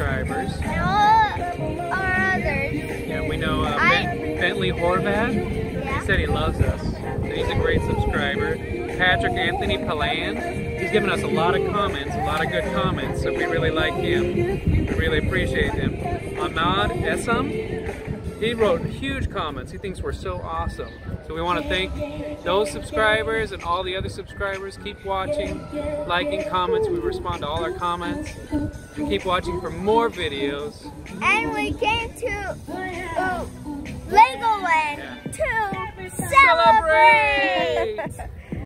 subscribers. And all our others. Yeah, we know Bentley Horvath. Yeah. He said he loves us. So he's a great subscriber. Patrick Anthony Palan. He's given us a lot of comments, a lot of good comments. So we really like him. We really appreciate him. Ahmad Essam. He wrote huge comments. He thinks we're so awesome. So we want to thank those subscribers and all the other subscribers. Keep watching, liking comments. We respond to all our comments. And keep watching for more videos. And we came to Legoland to celebrate!